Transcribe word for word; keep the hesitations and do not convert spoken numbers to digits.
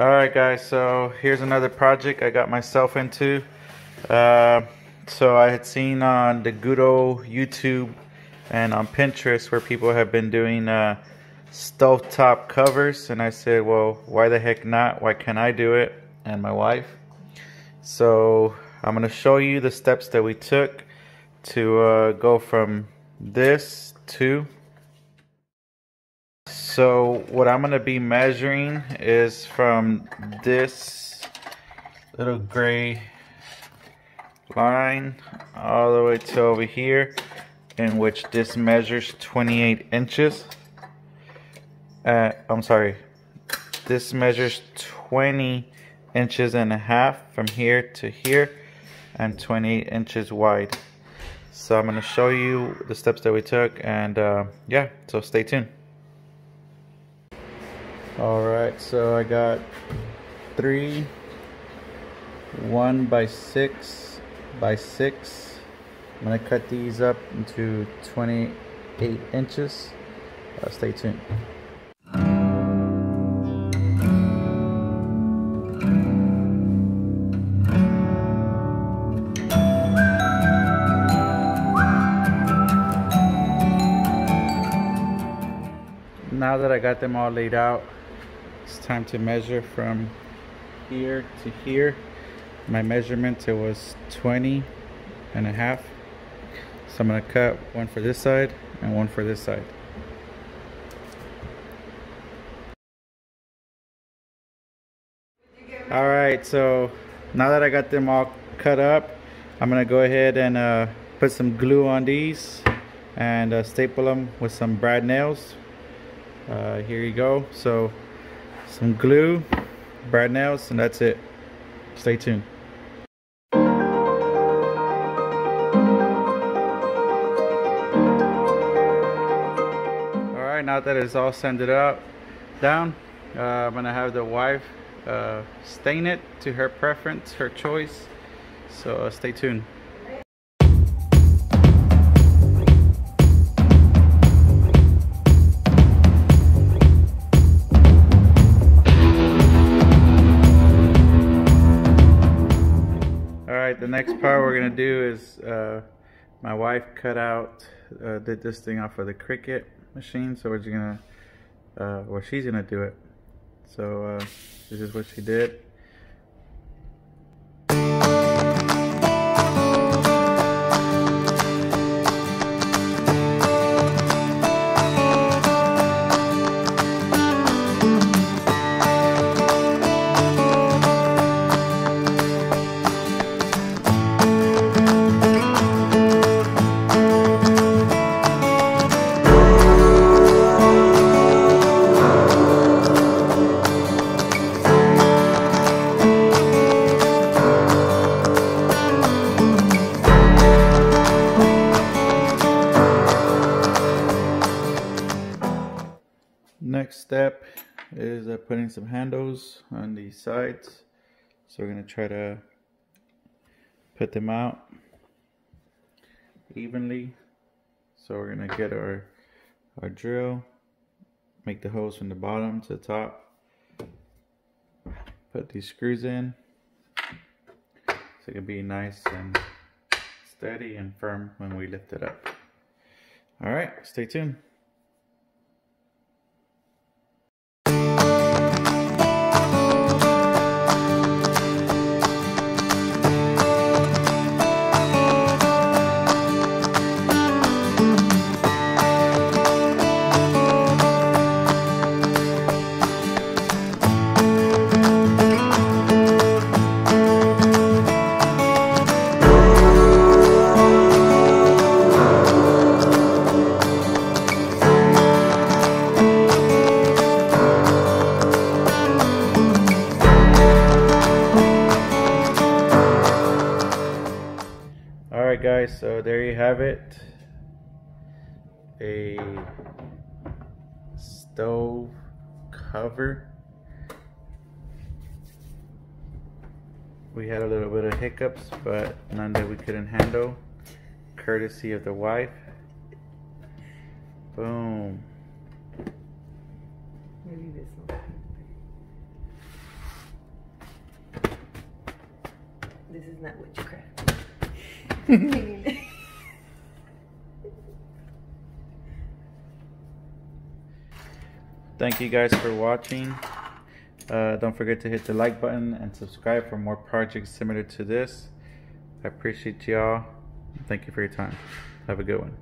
Alright guys, so here's another project I got myself into. Uh, so I had seen on the good old YouTube and on Pinterest where people have been doing uh, stovetop covers, and I said, well, why the heck not? Why can't I do it? And my wife. So I'm going to show you the steps that we took to uh, go from this to... So what I'm going to be measuring is from this little gray line all the way to over here, in which this measures twenty-eight inches. Uh, I'm sorry, this measures twenty inches and a half from here to here and twenty-eight inches wide. So I'm going to show you the steps that we took, and uh, yeah, so stay tuned. Alright, so I got three one by six by six. I'm gonna cut these up into twenty-eight inches. Uh, stay tuned. Now that I got them all laid out, it's time to measure from here to here. My measurement, it was twenty and a half. So I'm going to cut one for this side and one for this side. Alright, so now that I got them all cut up, I'm going to go ahead and uh, put some glue on these and uh, staple them with some brad nails. Uh, here you go. So some glue, brad nails, and that's it. Stay tuned. Alright, now that it's all sanded up, down, uh, I'm going to have the wife uh, stain it to her preference, her choice. So uh, stay tuned. The next part we're gonna do is uh, my wife cut out uh, did this thing off of the Cricut machine, so we're just gonna uh, well she's gonna do it. So uh, this is what she did. Next step is uh, putting some handles on the sides, so we're going to try to put them out evenly. So we're going to get our our drill, make the holes from the bottom to the top, put these screws in so it can be nice and steady and firm when we lift it up. Alright, stay tuned. Guys, so there you have it, a stove cover. We had a little bit of hiccups, but none that we couldn't handle, courtesy of the wife. Boom. Maybe this one. this is not witchcraft. Thank you guys for watching. Uh, don't forget to hit the like button and subscribe for more projects similar to this. I appreciate y'all. Thank you for your time. Have a good one.